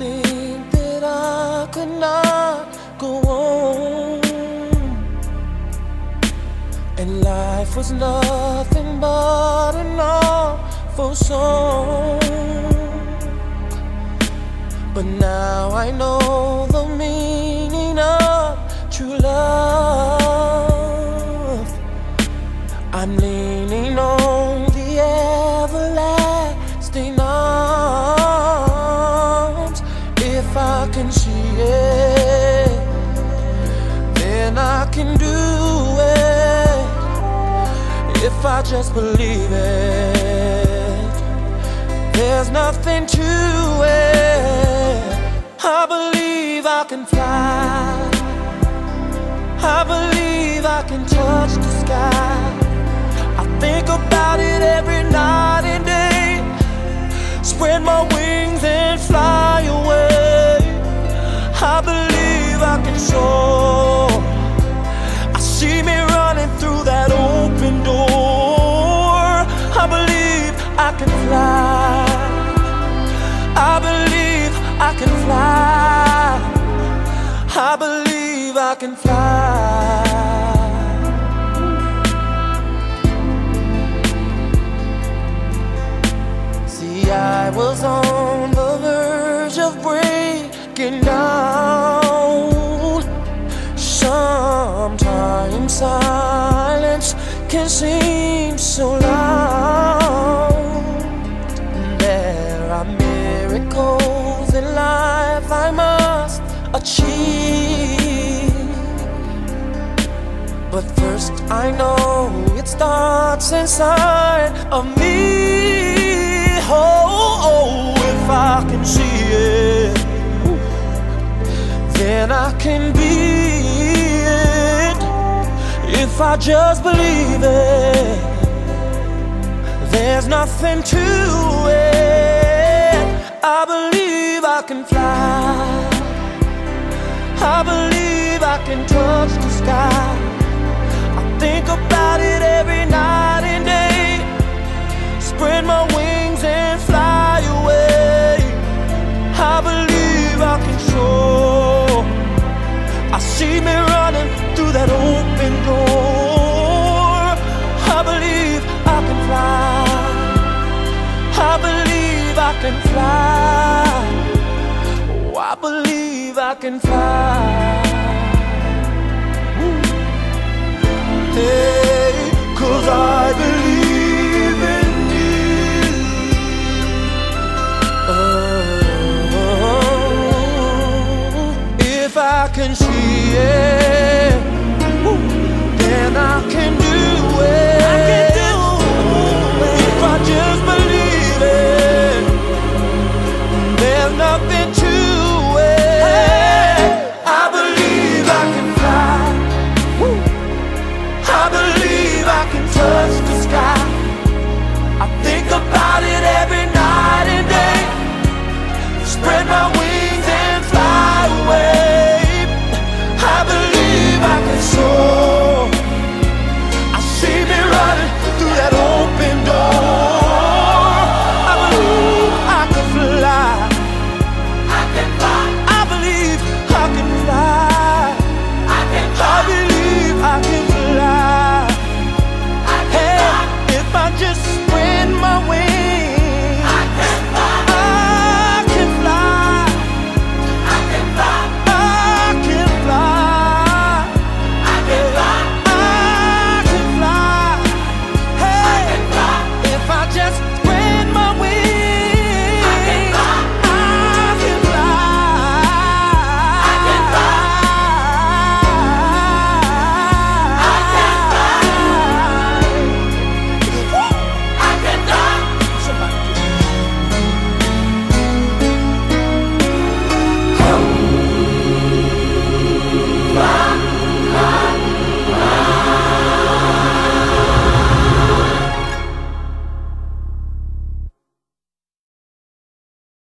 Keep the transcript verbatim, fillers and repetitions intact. think that I could not go on, and life was nothing but an awful song. But now I know the meaning of true love. I'm leaning on the everlasting arms. If I can see it, then I can do it. If I just believe it, there's nothing to it. I believe I can fly. I believe I can touch the sky. I think about it every night and day. Spread my wings and fly away. I believe I can soar. I see me running through that open door. I believe I can fly. I believe I can fly. I believe I can fly. See, I was on the verge of breaking down. Sometimes silence can seem so loud. There are miracles in life I must achieve, but first I know it starts inside of me. Oh, oh, if I can see it, then I can be it. If I just believe it, there's nothing to it. I believe I can fly. I believe I can touch the sky. Think about it every night and day. Spread my wings and fly away. I believe I can soar. I see me running through that open door. I believe I can fly. I believe I can fly. Oh, I believe I can fly. Cause I believe in you. Oh, if I can see it, then I can do it. I can do it. If I just believe it, there's nothing to it. I believe I can fly. I believe.